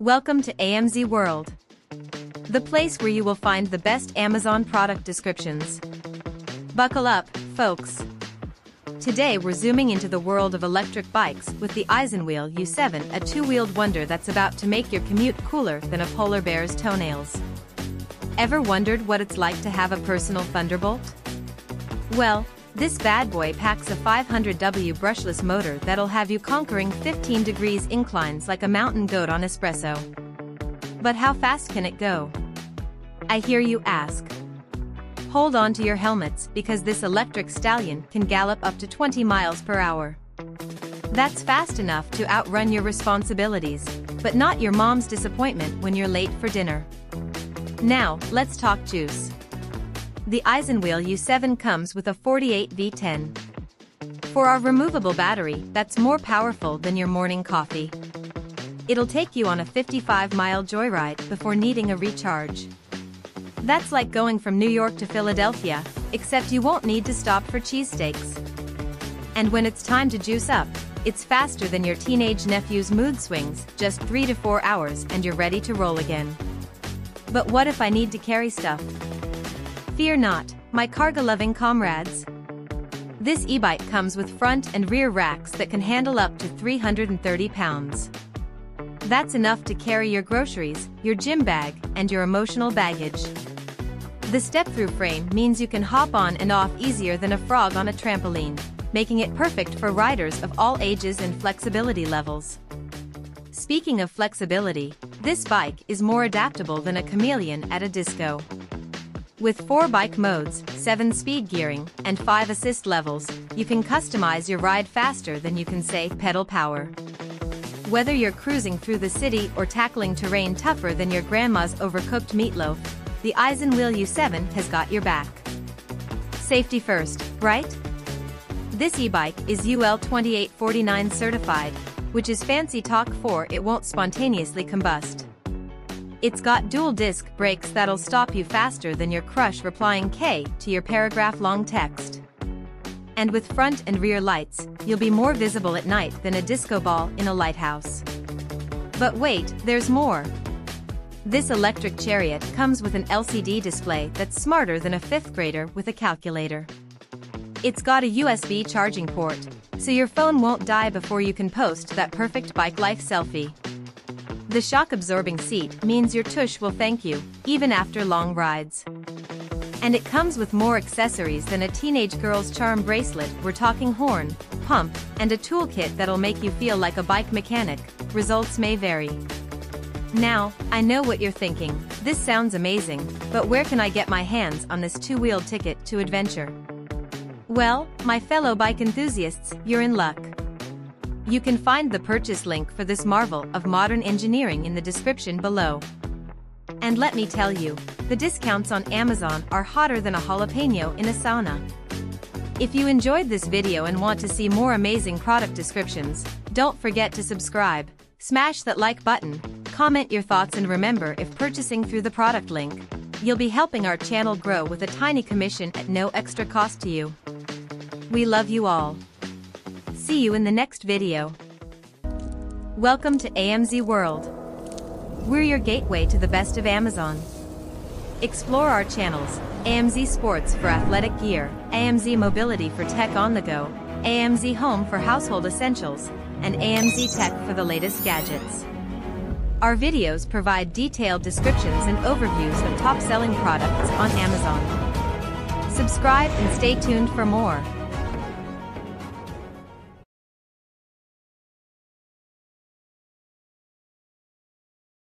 Welcome to AMZ World, the place where you will find the best Amazon product descriptions. Buckle up, folks. Today we're zooming into the world of electric bikes with the isinwheel U7, a two-wheeled wonder that's about to make your commute cooler than a polar bear's toenails. Ever wondered what it's like to have a personal Thunderbolt? Well, this bad boy packs a 500W brushless motor that'll have you conquering 15 degrees inclines like a mountain goat on espresso. But how fast can it go? I hear you ask. Hold on to your helmets because this electric stallion can gallop up to 20 miles per hour. That's fast enough to outrun your responsibilities, but not your mom's disappointment when you're late for dinner. Now, let's talk juice. The isinwheel U7 comes with a 48V10. For our removable battery, that's more powerful than your morning coffee. It'll take you on a 55-mile joyride before needing a recharge. That's like going from New York to Philadelphia, except you won't need to stop for cheesesteaks. And when it's time to juice up, it's faster than your teenage nephew's mood swings, just 3 to 4 hours and you're ready to roll again. But what if I need to carry stuff? Fear not, my cargo-loving comrades. This e-bike comes with front and rear racks that can handle up to 330 pounds. That's enough to carry your groceries, your gym bag, and your emotional baggage. The step-through frame means you can hop on and off easier than a frog on a trampoline, making it perfect for riders of all ages and flexibility levels. Speaking of flexibility, this bike is more adaptable than a chameleon at a disco. With 4 bike modes, 7 speed gearing, and 5 assist levels, you can customize your ride faster than you can say pedal power. Whether you're cruising through the city or tackling terrain tougher than your grandma's overcooked meatloaf, the isinwheel U7 has got your back. Safety first, right? This e-bike is UL2849 certified, which is fancy talk for it won't spontaneously combust. It's got dual disc brakes that'll stop you faster than your crush replying K to your paragraph-long text. And with front and rear lights, you'll be more visible at night than a disco ball in a lighthouse. But wait, there's more. This electric chariot comes with an LCD display that's smarter than a 5th grader with a calculator. It's got a USB charging port, so your phone won't die before you can post that perfect bike life selfie. The shock-absorbing seat means your tush will thank you, even after long rides. And it comes with more accessories than a teenage girl's charm bracelet. We're talking horn, pump, and a toolkit that'll make you feel like a bike mechanic. Results may vary. Now, I know what you're thinking. This sounds amazing, but where can I get my hands on this two-wheeled ticket to adventure? Well, my fellow bike enthusiasts, you're in luck. You can find the purchase link for this marvel of modern engineering in the description below. And let me tell you, the discounts on Amazon are hotter than a jalapeno in a sauna. If you enjoyed this video and want to see more amazing product descriptions, don't forget to subscribe, smash that like button, comment your thoughts, and remember, if purchasing through the product link, you'll be helping our channel grow with a tiny commission at no extra cost to you. We love you all. See you in the next video. Welcome to AMZ World. We're your gateway to the best of Amazon. Explore our channels, AMZ Sports for athletic gear, AMZ Mobility for tech on the go, AMZ Home for household essentials, and AMZ Tech for the latest gadgets. Our videos provide detailed descriptions and overviews of top-selling products on Amazon. Subscribe and stay tuned for more.